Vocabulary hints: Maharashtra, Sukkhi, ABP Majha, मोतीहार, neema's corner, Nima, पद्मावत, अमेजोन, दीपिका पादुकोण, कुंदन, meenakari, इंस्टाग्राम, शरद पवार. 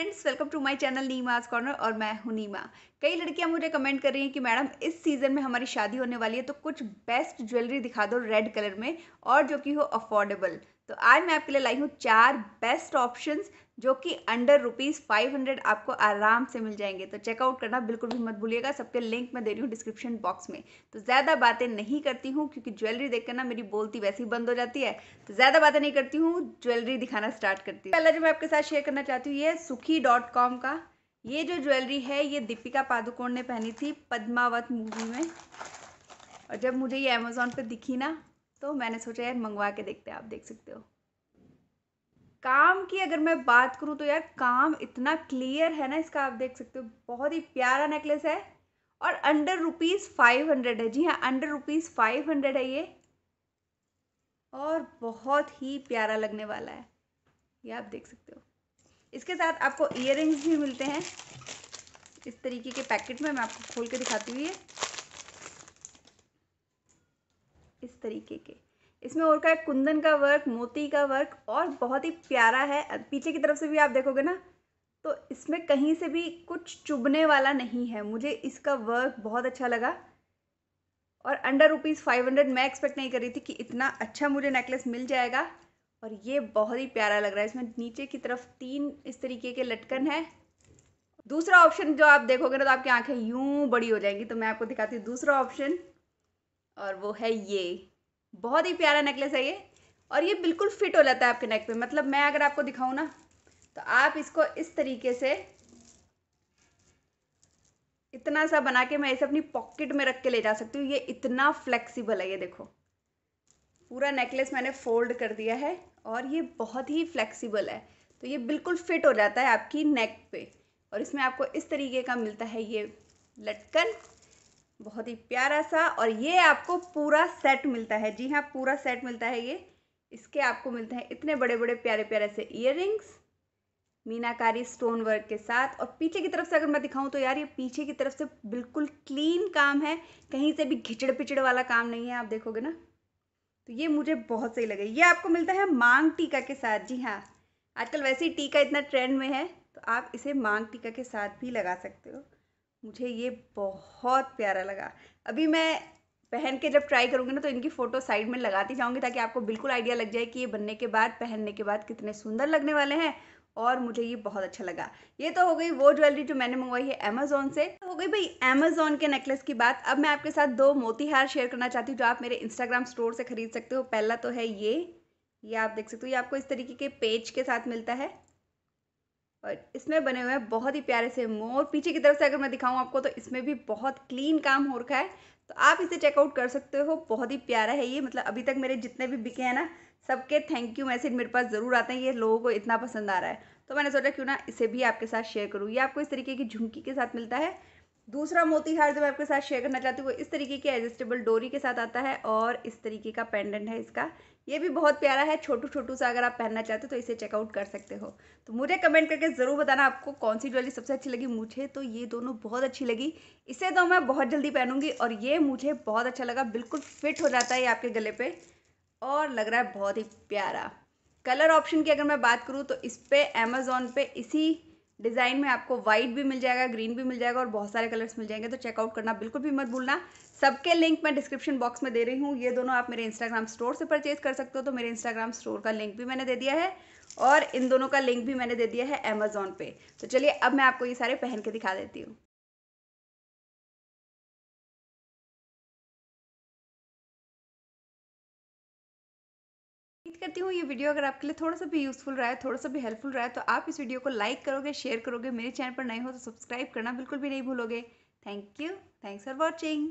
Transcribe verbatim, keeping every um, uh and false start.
Friends, welcome to my channel नीमाज corner और मैं हूं नीमा। कई लड़कियां मुझे कमेंट कर रही हैं कि मैडम इस सीज़न में हमारी शादी होने वाली है तो कुछ बेस्ट ज्वेलरी दिखा दो रेड कलर में और जो कि हो अफोर्डेबल। तो आज मैं आपके लिए लाई हूं चार बेस्ट ऑप्शंस जो कि अंडर रुपीज़ फाइव हंड्रेड आपको आराम से मिल जाएंगे। तो चेकआउट करना बिल्कुल भी मत भूलिएगा। सबके लिंक मैं दे रही हूँ डिस्क्रिप्शन बॉक्स में। तो ज़्यादा बातें नहीं करती हूँ क्योंकि ज्वेलरी देखकर ना मेरी बोलती वैसे ही बंद हो जाती है, तो ज़्यादा बातें नहीं करती हूँ, ज्वेलरी दिखाना स्टार्ट करती हूँ। पहला जो मैं आपके साथ शेयर करना चाहती हूँ ये सुखी डॉट कॉम का ये जो ज्वेलरी है ये दीपिका पादुकोण ने पहनी थी पद्मावत मूवी में, और जब मुझे ये अमेजोन पर दिखी ना तो मैंने सोचा यार मंगवा के देखते हैं। आप देख सकते हो, काम की अगर मैं बात करूं तो यार काम इतना क्लियर है ना इसका, आप देख सकते हो बहुत ही प्यारा नेकलेस है और अंडर रुपीज़ फाइव हंड्रेड है। जी हाँ, अंडर रुपीज़ फाइव हंड्रेड है ये और बहुत ही प्यारा लगने वाला है। ये आप देख सकते हो, इसके साथ आपको ईयररिंग्स भी मिलते हैं इस तरीके के पैकेट में। मैं आपको खोल के दिखाती हूँ, ये इस तरीके के, इसमें और का कुंदन का वर्क, मोती का वर्क और बहुत ही प्यारा है। पीछे की तरफ से भी आप देखोगे ना तो इसमें कहीं से भी कुछ चुभने वाला नहीं है। मुझे इसका वर्क बहुत अच्छा लगा और अंडर रुपीज़ फाइव हंड्रेड मैं एक्सपेक्ट नहीं कर रही थी कि इतना अच्छा मुझे नेकलेस मिल जाएगा और ये बहुत ही प्यारा लग रहा है। इसमें नीचे की तरफ तीन इस तरीके के लटकन है। दूसरा ऑप्शन जो आप देखोगे ना तो आपकी आँखें यूँ बड़ी हो जाएंगी। तो मैं आपको दिखाती हूँ दूसरा ऑप्शन, और वो है ये बहुत ही प्यारा नेकलेस है ये, और ये बिल्कुल फिट हो जाता है आपके नेक पे। मतलब मैं अगर आपको दिखाऊं ना तो आप इसको इस तरीके से इतना सा बना के मैं इसे अपनी पॉकेट में रख के ले जा सकती हूँ। ये इतना फ्लेक्सिबल है। ये देखो, पूरा नेकलेस मैंने फोल्ड कर दिया है और ये बहुत ही फ्लेक्सिबल है, तो ये बिल्कुल फिट हो जाता है आपकी नेक पे। और इसमें आपको इस तरीके का मिलता है ये लटकन, बहुत ही प्यारा सा, और ये आपको पूरा सेट मिलता है। जी हाँ, पूरा सेट मिलता है ये। इसके आपको मिलते हैं इतने बड़े बड़े प्यारे प्यारे से ईयररिंग्स मीनाकारी स्टोन वर्क के साथ। और पीछे की तरफ से अगर मैं दिखाऊं तो यार ये पीछे की तरफ से बिल्कुल क्लीन काम है, कहीं से भी घिचड़ पिचड़ वाला काम नहीं है। आप देखोगे ना तो ये मुझे बहुत सही लगे। ये आपको मिलता है मांग टीका के साथ। जी हाँ, आजकल वैसे ही टीका इतना ट्रेंड में है तो आप इसे मांग टीका के साथ भी लगा सकते हो। मुझे ये बहुत प्यारा लगा। अभी मैं पहन के जब ट्राई करूँगी ना तो इनकी फ़ोटो साइड में लगाती जाऊँगी ताकि आपको बिल्कुल आइडिया लग जाए कि ये बनने के बाद, पहनने के बाद कितने सुंदर लगने वाले हैं। और मुझे ये बहुत अच्छा लगा। ये तो हो गई वो ज्वेलरी जो मैंने मंगवाई है अमेजोन से। तो हो गई भाई अमेजोन के नेकलेस की बात। अब मैं आपके साथ दो मोतीहार शेयर करना चाहती हूँ जो आप मेरे इंस्टाग्राम स्टोर से खरीद सकते हो। पहला तो है ये ये आप देख सकते हो, ये आपको इस तरीके के पेज के साथ मिलता है और इसमें बने हुए हैं बहुत ही प्यारे से मोर। पीछे की तरफ से अगर मैं दिखाऊं आपको तो इसमें भी बहुत क्लीन काम हो रखा है, तो आप इसे चेकआउट कर सकते हो। बहुत ही प्यारा है ये। मतलब अभी तक मेरे जितने भी बिके हैं ना सबके थैंक यू मैसेज मेरे पास ज़रूर आते हैं, ये लोगों को इतना पसंद आ रहा है। तो मैंने सोचा क्यों ना इसे भी आपके साथ शेयर करूँ। ये आपको इस तरीके की झुमकी के साथ मिलता है। दूसरा मोतीहार जो मैं आपके साथ शेयर करना चाहती हूँ वो इस तरीके की एडजस्टेबल डोरी के साथ आता है और इस तरीके का पेंडेंट है इसका। ये भी बहुत प्यारा है, छोटू छोटू सा। अगर आप पहनना चाहते हो तो इसे चेकआउट कर सकते हो। तो मुझे कमेंट करके ज़रूर बताना आपको कौन सी ज्वेलरी सबसे अच्छी लगी। मुझे तो ये दोनों बहुत अच्छी लगी। इसे तो मैं बहुत जल्दी पहनूंगी और ये मुझे बहुत अच्छा लगा। बिल्कुल फिट हो जाता है ये आपके गले पर और लग रहा है बहुत ही प्यारा। कलर ऑप्शन की अगर मैं बात करूँ तो इस पर अमेजोन पर इसी डिज़ाइन में आपको वाइट भी मिल जाएगा, ग्रीन भी मिल जाएगा और बहुत सारे कलर्स मिल जाएंगे। तो चेकआउट करना बिल्कुल भी मत भूलना। सबके लिंक मैं डिस्क्रिप्शन बॉक्स में दे रही हूँ। ये दोनों आप मेरे इंस्टाग्राम स्टोर से परचेज़ कर सकते हो। तो मेरे इंस्टाग्राम स्टोर का लिंक भी मैंने दे दिया है और इन दोनों का लिंक भी मैंने दे दिया है अमेजोन पे। तो चलिए अब मैं आपको ये सारे पहन के दिखा देती हूँ। करती हूँ ये वीडियो अगर आपके लिए थोड़ा सा भी यूज़फुल रहा है, थोड़ा सा भी हेल्पफुल रहा है तो आप इस वीडियो को लाइक करोगे, शेयर करोगे। मेरे चैनल पर नए हो तो सब्सक्राइब करना बिल्कुल भी नहीं भूलोगे। Thank you, thanks for watching.